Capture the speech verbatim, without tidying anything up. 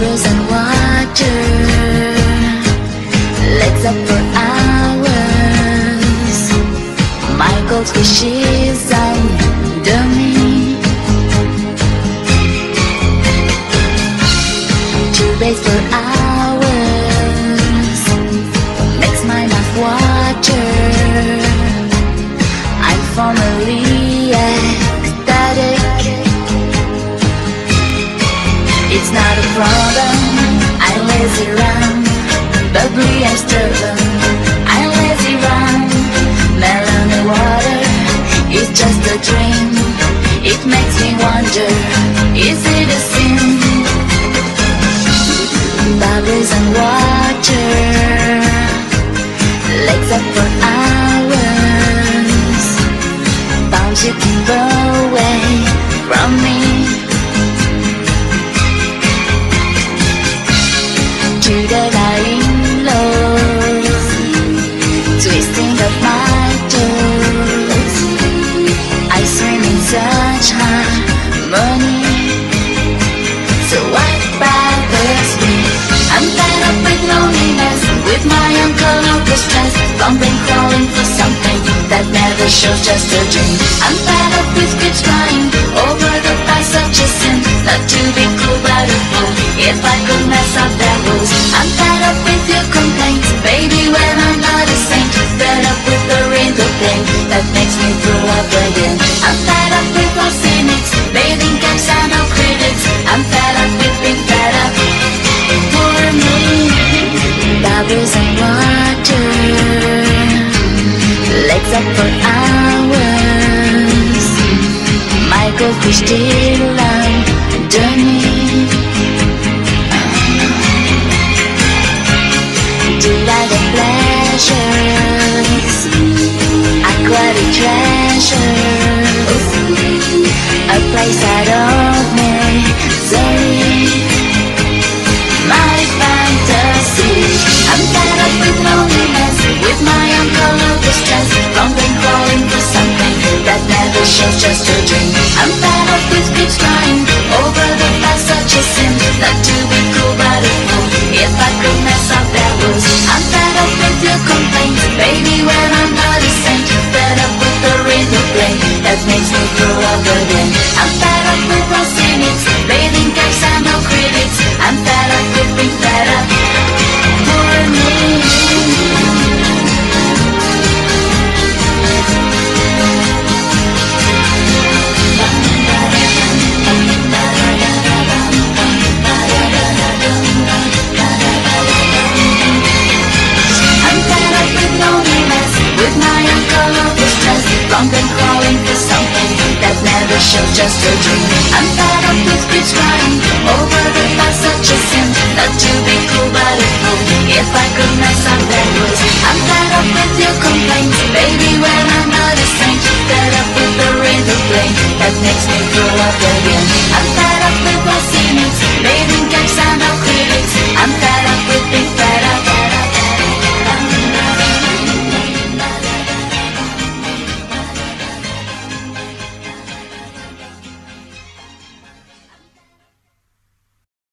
rivers and water lights up for hours. My goldfish is under me. To bathe for hours makes my life water. I'm formerly ecstatic. It's not a problem, I lazy run, but we are stubborn. I lazy run, melon and water, it's just a dream. It makes me wonder, is it a sin? Bubbles and water, legs up for hours. Bounce you can go away from me. To the dying lows, twisting of my toes, I swim in such harmony. So what bothers me? I'm tied up with loneliness, with my unconquerable stress, bumping, crawling for something that never shows, just a dream. I'm tied up with kids flying over the past, such a sin, not to be cool but a fool. If I could mess up their rules, I'm fed up with your complaints, baby. When I'm not a saint, fed up with the wrinkled pain that makes me throw up again. I'm fed up with all cynics, bathing camps and all critics. I'm fed up with being fed up. For me, bubbles and water, legs up for hours. My goldfish still under me. Delight and pleasures, aquatic treasures, a place out of misery. My fantasy. I'm fed up with loneliness, with my unconquerable stress, bumping, crawling for something that never shows, just a dream. I'm fed up with kids crying over the past, such a sin, not to be cool but a fool. If I could mess up their rules, I'm fed up with your complaints, baby. When I'm not a saint, fed up with the rhythm play that makes me grow up again. I'm fed up with all cynics, bathing caps and all critics. I'm fed up with being fed up. For me. Long been crawling for something that never showed, just a dream. I'm fed up with